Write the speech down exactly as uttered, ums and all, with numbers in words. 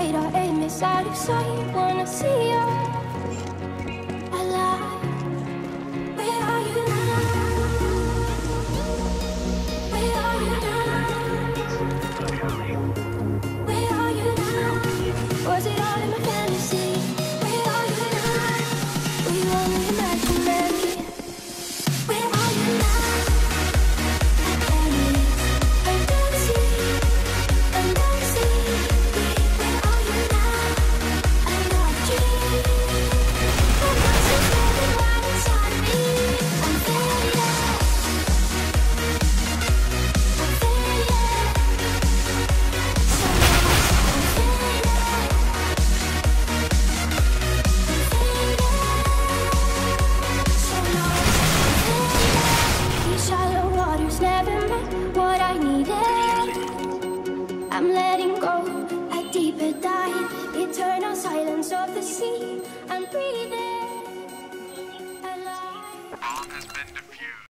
eight oh eight miss out of sight, wanna see you alive. Where are you now? Where are you now? Where are you now? Was it all in my fantasy? Where are you now? We only imaginary. Where are you now? I'm letting go, a deeper dive, eternal silence of the sea. I'm breathing alive. Bomb has been defused.